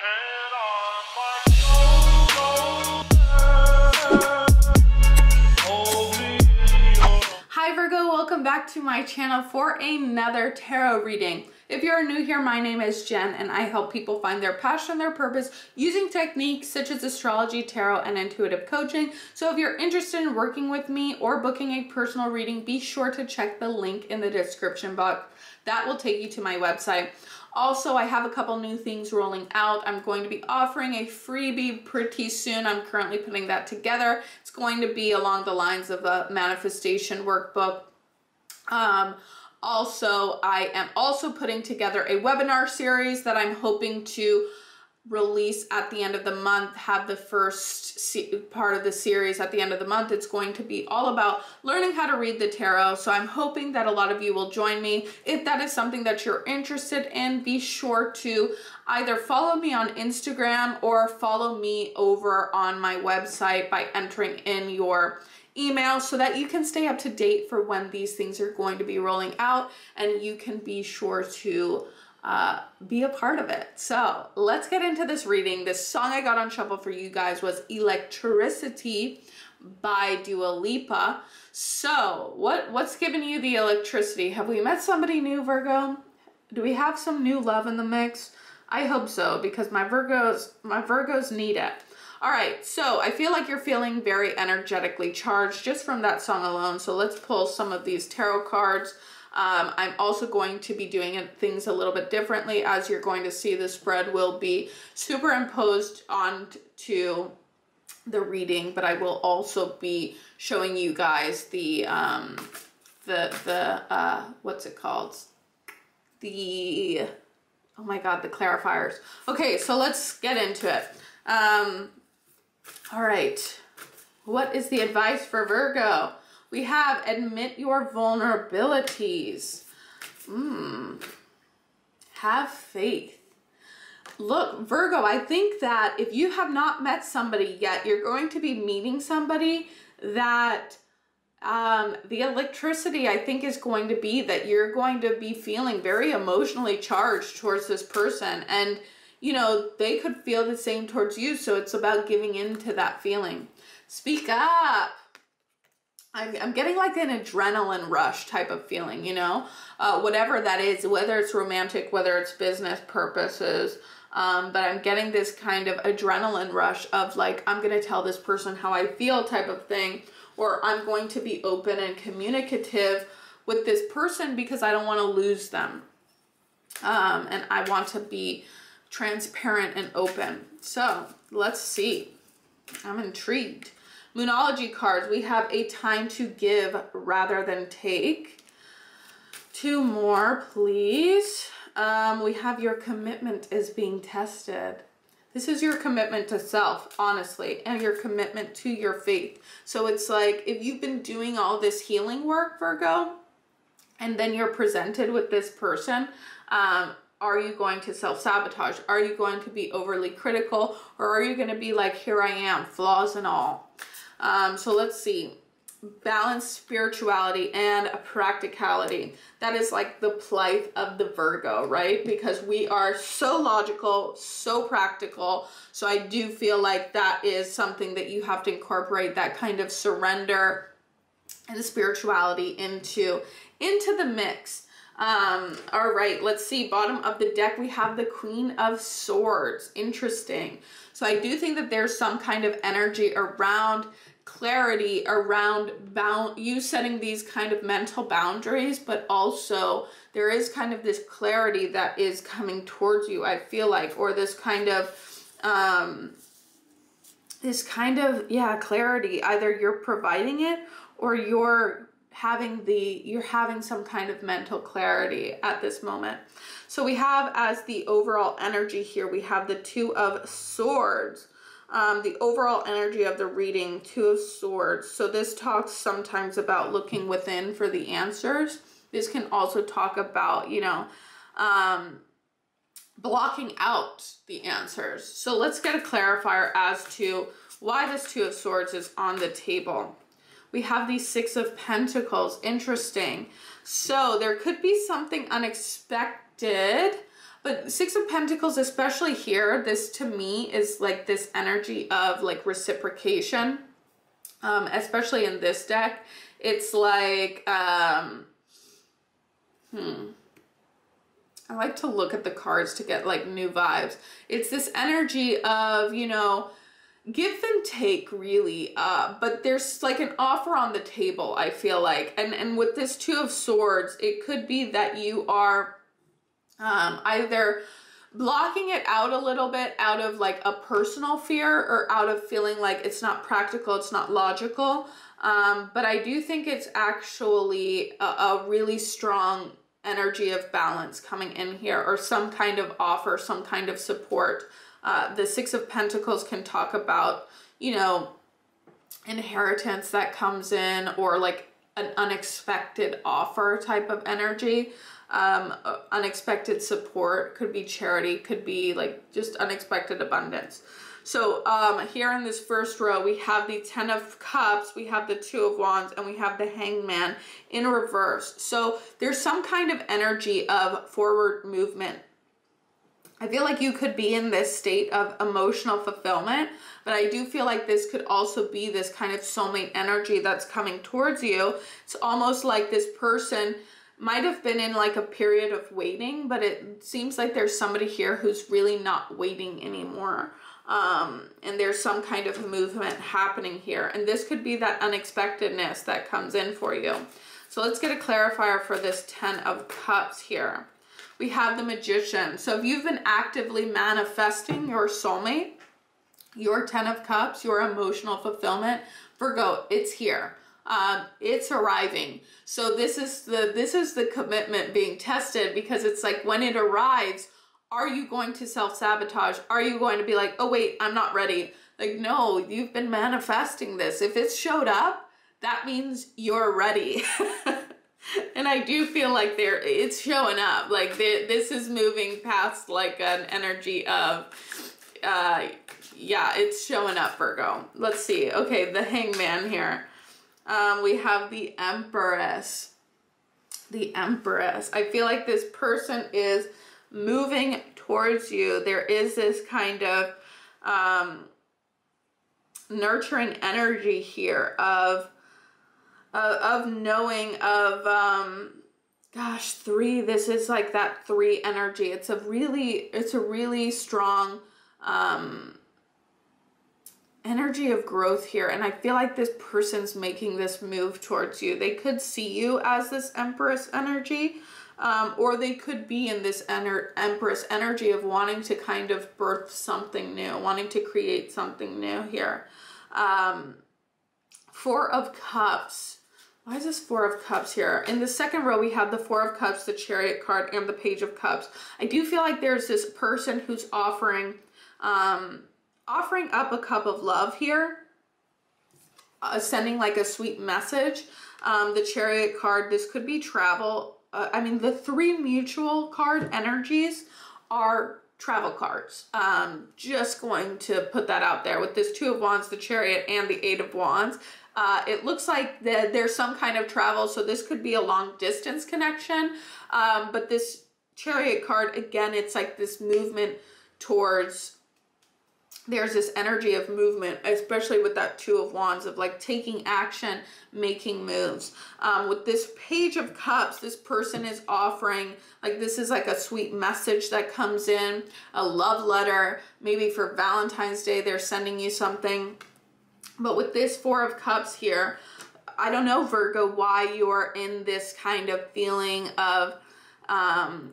Hi Virgo, welcome back to my channel for another tarot reading. If you're new here, my name is Jen and I help people find their passion, their purpose using techniques such as astrology, tarot, and intuitive coaching. So if you're interested in working with me or booking a personal reading, be sure to check the link in the description box. That will take you to my website. Also, I have a couple new things rolling out. I'm going to be offering a freebie pretty soon. I'm currently putting that together. It's going to be along the lines of a manifestation workbook. Also, I am also putting together a webinar series that I'm hoping to release at the end of the month, have the first part of the series at the end of the month. It's going to be all about learning how to read the tarot. So I'm hoping that a lot of you will join me. If that is something that you're interested in, be sure to either follow me on Instagram or follow me over on my website by entering in your email so that you can stay up to date for when these things are going to be rolling out and you can be sure to be a part of it. So let's get into this reading. This song I got on shuffle for you guys was Electricity by Dua Lipa. So what's giving you the electricity? Have we met somebody new, Virgo? Do we have some new love in the mix? I hope so, because my Virgos need it. All right, so I feel like you're feeling very energetically charged just from that song alone. So let's pull some of these tarot cards. I'm also going to be doing things a little bit differently. As you're going to see, the spread will be superimposed onto the reading, but I will also be showing you guys the clarifiers. Okay, so let's get into it. All right, what is the advice for Virgo? We have admit your vulnerabilities. Have faith. Look, Virgo, I think that if you have not met somebody yet, you're going to be meeting somebody that the electricity, I think, is going to be that you're going to be feeling very emotionally charged towards this person. And, you know, they could feel the same towards you. So it's about giving in to that feeling. Speak up. I'm getting like an adrenaline rush type of feeling, you know, whatever that is, whether it's romantic, whether it's business purposes. But I'm getting this kind of adrenaline rush of like, I'm going to tell this person how I feel type of thing, or I'm going to be open and communicative with this person because I don't want to lose them. And I want to be transparent and open. So let's see. I'm intrigued. Moonology cards, we have a time to give rather than take. Two more, please. We have your commitment is being tested. This is your commitment to self, honestly, and your commitment to your faith. So it's like if you've been doing all this healing work, Virgo, and then you're presented with this person, are you going to self-sabotage? Are you going to be overly critical? Or are you going to be like, here I am, flaws and all? So let's see, balance, spirituality, and practicality. That is like the plight of the Virgo, right? Because we are so logical, so practical. So I do feel like that is something that you have to incorporate, that kind of surrender and spirituality into the mix. All right, let's see. Bottom of the deck, we have the Queen of Swords. Interesting. So I do think that there's some kind of energy around clarity, around you setting these kind of mental boundaries, but also there is kind of this clarity that is coming towards you, I feel like, or this kind of, yeah, clarity. Either you're providing it or you're having some kind of mental clarity at this moment. So we have, as the overall energy here, we have the Two of Swords. The overall energy of the reading, Two of Swords. So this talks sometimes about looking within for the answers. This can also talk about, you know, blocking out the answers. So let's get a clarifier as to why this Two of Swords is on the table. We have the Six of Pentacles. Interesting. So there could be something unexpected connected. But Six of Pentacles, especially here, this to me is like this energy of like reciprocation, especially in this deck. It's like, I like to look at the cards to get like new vibes. It's this energy of, you know, give and take really, but there's like an offer on the table, I feel like. And with this Two of Swords, it could be that you are either blocking it out a little bit out of like a personal fear or out of feeling like it's not practical, it's not logical. But I do think it's actually a really strong energy of balance coming in here, or some kind of offer, some kind of support. The Six of Pentacles can talk about, you know, inheritance that comes in, or like an unexpected offer type of energy. Unexpected support, could be charity, could be like just unexpected abundance. So here in this first row, we have the Ten of Cups, we have the Two of Wands, and we have the Hangman in reverse. So there's some kind of energy of forward movement. I feel like you could be in this state of emotional fulfillment, but I do feel like this could also be this kind of soulmate energy that's coming towards you. It's almost like this person might have been in like a period of waiting, but it seems like there's somebody here who's really not waiting anymore. And there's some kind of movement happening here. And this could be that unexpectedness that comes in for you. So let's get a clarifier for this Ten of Cups here. We have the Magician. So if you've been actively manifesting your soulmate, your Ten of Cups, your emotional fulfillment, Virgo, it's here. It's arriving. So this is the commitment being tested, because it's like when it arrives, are you going to self-sabotage? Are you going to be like, oh wait, I'm not ready? Like, no, you've been manifesting this. If it's showed up, that means you're ready. And I do feel like it's showing up. Like this is moving past like an energy of, yeah, it's showing up, Virgo. Let's see. Okay. The Hangman here. We have the Empress. The Empress. I feel like this person is moving towards you. There is this kind of nurturing energy here of knowing of, gosh, three. This is like that three energy. It's a really strong energy of growth here, and I feel like this person's making this move towards you. They could see you as this Empress energy, or they could be in this Empress energy of wanting to kind of birth something new, wanting to create something new here. Four of Cups. Why is this Four of Cups here? In the second row, we have the Four of Cups, the Chariot card, and the Page of Cups. I do feel like there's this person who's offering up a cup of love here, sending like a sweet message. The Chariot card, this could be travel. I mean, the three mutual card energies are travel cards. Just going to put that out there. With this Two of Wands, the Chariot, and the Eight of Wands, it looks like there's some kind of travel. So this could be a long distance connection. But this Chariot card, again, it's like this movement towards, there's this energy of movement, especially with that Two of Wands, of like taking action, making moves. With this Page of Cups, this person is offering, like, this is like a sweet message that comes in, a love letter, maybe for Valentine's Day, they're sending you something. But with this Four of Cups here, I don't know, Virgo, why you're in this kind of feeling of,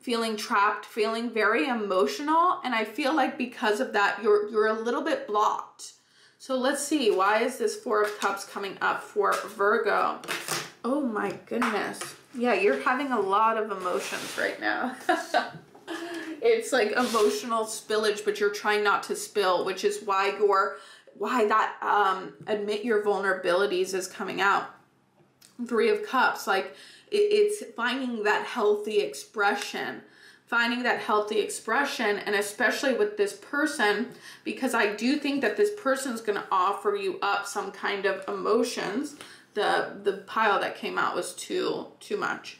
feeling trapped, feeling very emotional. And I feel like because of that, you're a little bit blocked. So let's see, why is this Four of Cups coming up for Virgo? Oh my goodness. Yeah, you're having a lot of emotions right now. It's like emotional spillage, but you're trying not to spill, which is why that admit your vulnerabilities is coming out. Three of Cups, like, it's finding that healthy expression, and especially with this person, because I do think that this person's going to offer you up some kind of emotions. The pile that came out was too much.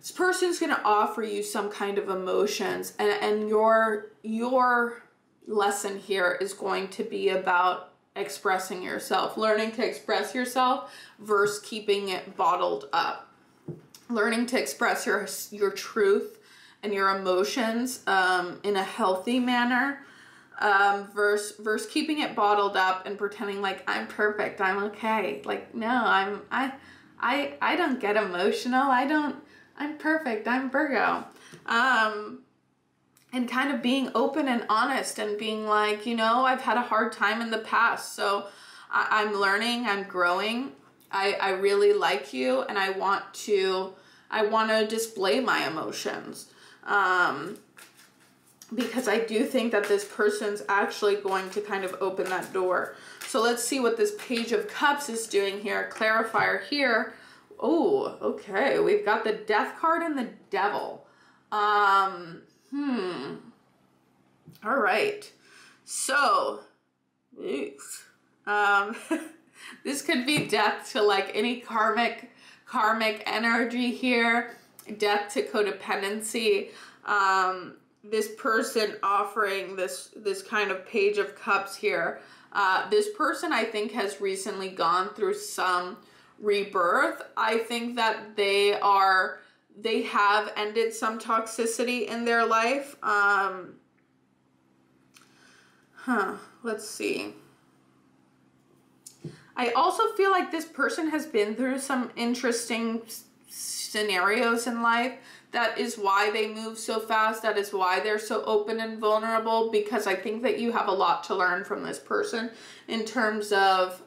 this person's going to offer you some kind of emotions, and your lesson here is going to be about expressing yourself, learning to express yourself versus keeping it bottled up, learning to express your truth and your emotions in a healthy manner versus keeping it bottled up and pretending like I'm perfect, I'm okay. Like, no, I don't get emotional. I'm perfect. I'm Virgo. And kind of being open and honest and being like, you know, I've had a hard time in the past. So I'm learning, I'm growing. I really like you. And I want to display my emotions. Because I do think that this person's actually going to kind of open that door. So let's see what this Page of Cups is doing here. Clarifier here. Oh, okay. We've got the Death card and the Devil. All right. So, this could be death to like any karmic energy here. Death to codependency. This person offering this kind of Page of Cups here. This person, I think, has recently gone through some rebirth. I think that they have ended some toxicity in their life. Let's see. I also feel like this person has been through some interesting scenarios in life. That is why they move so fast. That is why they're so open and vulnerable, because I think that you have a lot to learn from this person in terms of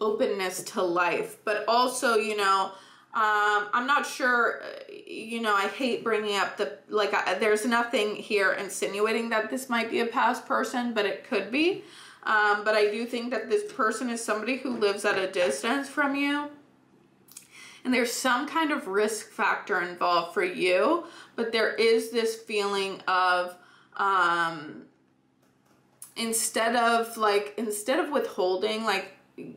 openness to life. But also, you know, I'm not sure, you know, I hate bringing up the, like, there's nothing here insinuating that this might be a past person, but it could be. But I do think that this person is somebody who lives at a distance from you. And there's some kind of risk factor involved for you, but there is this feeling of, instead of withholding, like,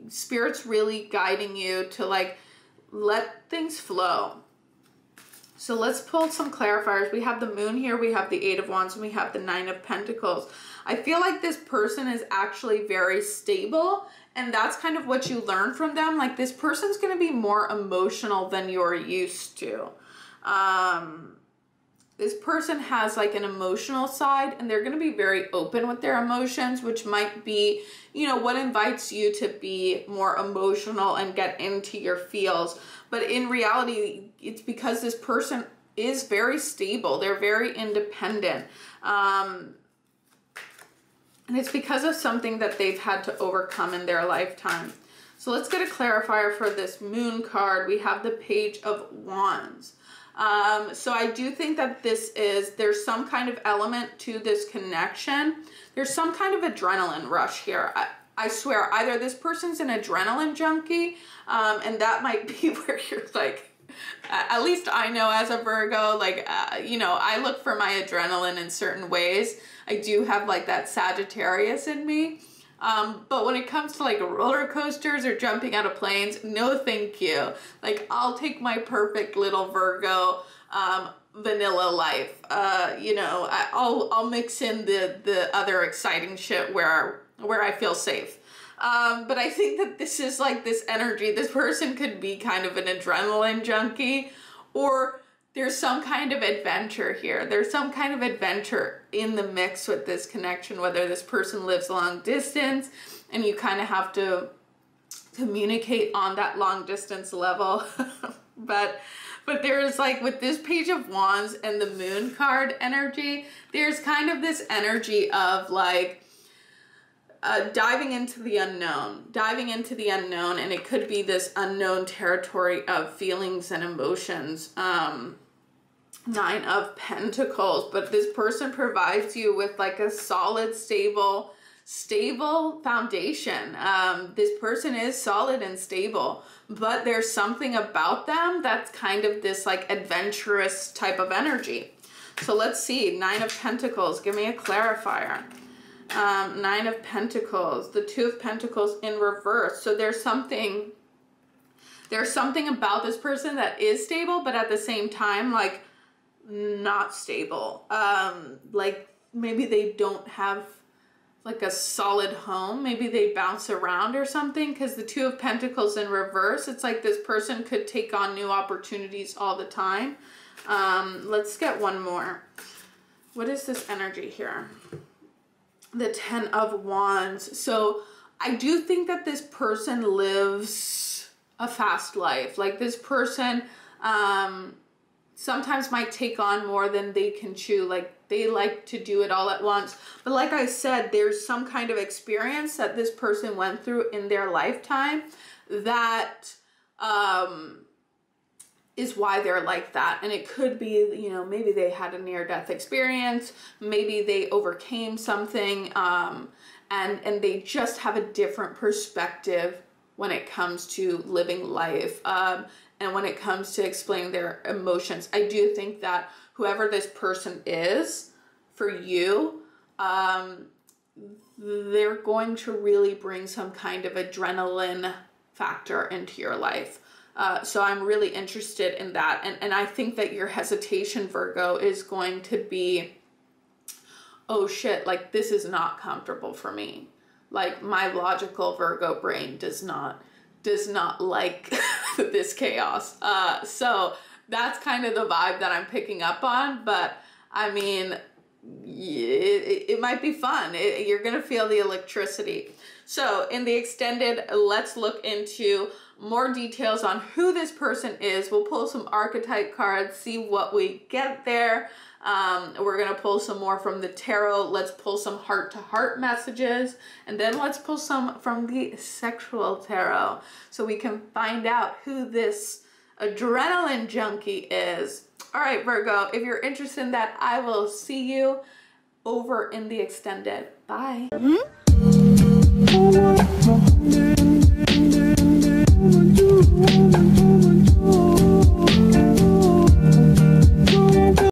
Spirit's really guiding you to like, let things flow. So let's pull some clarifiers. We have the Moon here, we have the Eight of Wands, and we have the Nine of Pentacles. I feel like this person is actually very stable, and that's kind of what you learn from them. Like, this person's going to be more emotional than you're used to. This person has like an emotional side, and they're going to be very open with their emotions, which might be, you know, what invites you to be more emotional and get into your feels. But in reality, it's because this person is very stable. They're very independent. And it's because of something that they've had to overcome in their lifetime. So let's get a clarifier for this Moon card. We have the Page of Wands. So I do think that there's some kind of element to this connection. There's some kind of adrenaline rush here. I swear, either this person's an adrenaline junkie, and that might be where you're like, at least I know as a Virgo, like, you know, I look for my adrenaline in certain ways. I do have like that Sagittarius in me. But when it comes to like roller coasters or jumping out of planes, no thank you. Like, I'll take my perfect little Virgo, vanilla life. You know, I'll mix in the other exciting shit where I feel safe. But I think that this is like this energy. This person could be kind of an adrenaline junkie, or there's some kind of adventure here. There's some kind of adventure in the mix with this connection, whether this person lives long distance and you kind of have to communicate on that long distance level. But there's like, with this Page of Wands and the Moon card energy, there's kind of this energy of like, diving into the unknown, and it could be this unknown territory of feelings and emotions. Nine of Pentacles, but this person provides you with like a solid, stable foundation. This person is solid and stable, but there's something about them that's kind of this like adventurous type of energy. So let's see, Nine of Pentacles, give me a clarifier. Nine of Pentacles, the Two of Pentacles in reverse. So there's something There's something about this person that is stable, but at the same time, like, not stable. Like, maybe they don't have like a solid home. Maybe they bounce around or something, because the Two of Pentacles in reverse, it's like this person could take on new opportunities all the time. Let's get one more. What is this energy here? The Ten of Wands. So I do think that this person lives a fast life. Like, this person sometimes might take on more than they can chew. Like, they like to do it all at once. But like I said, there's some kind of experience that this person went through in their lifetime that is why they're like that. And it could be, you know, maybe they had a near-death experience, maybe they overcame something, and they just have a different perspective when it comes to living life, and when it comes to explaining their emotions. I do think that whoever this person is for you, they're going to really bring some kind of adrenaline factor into your life. So I'm really interested in that. And I think that your hesitation, Virgo, is going to be, oh shit, like, this is not comfortable for me. Like, my logical Virgo brain does not like this chaos. So that's kind of the vibe that I'm picking up on. But I mean, it might be fun. You're going to feel the electricity. So in the extended, let's look into more details on who this person is. We'll pull some archetype cards, see what we get there. We're going to pull some more from the tarot. Let's pull some heart-to-heart messages, and then let's pull some from the sexual tarot so we can find out who this adrenaline junkie is. All right, Virgo, if you're interested in that, I will see you over in the extended. Bye. Mm-hmm.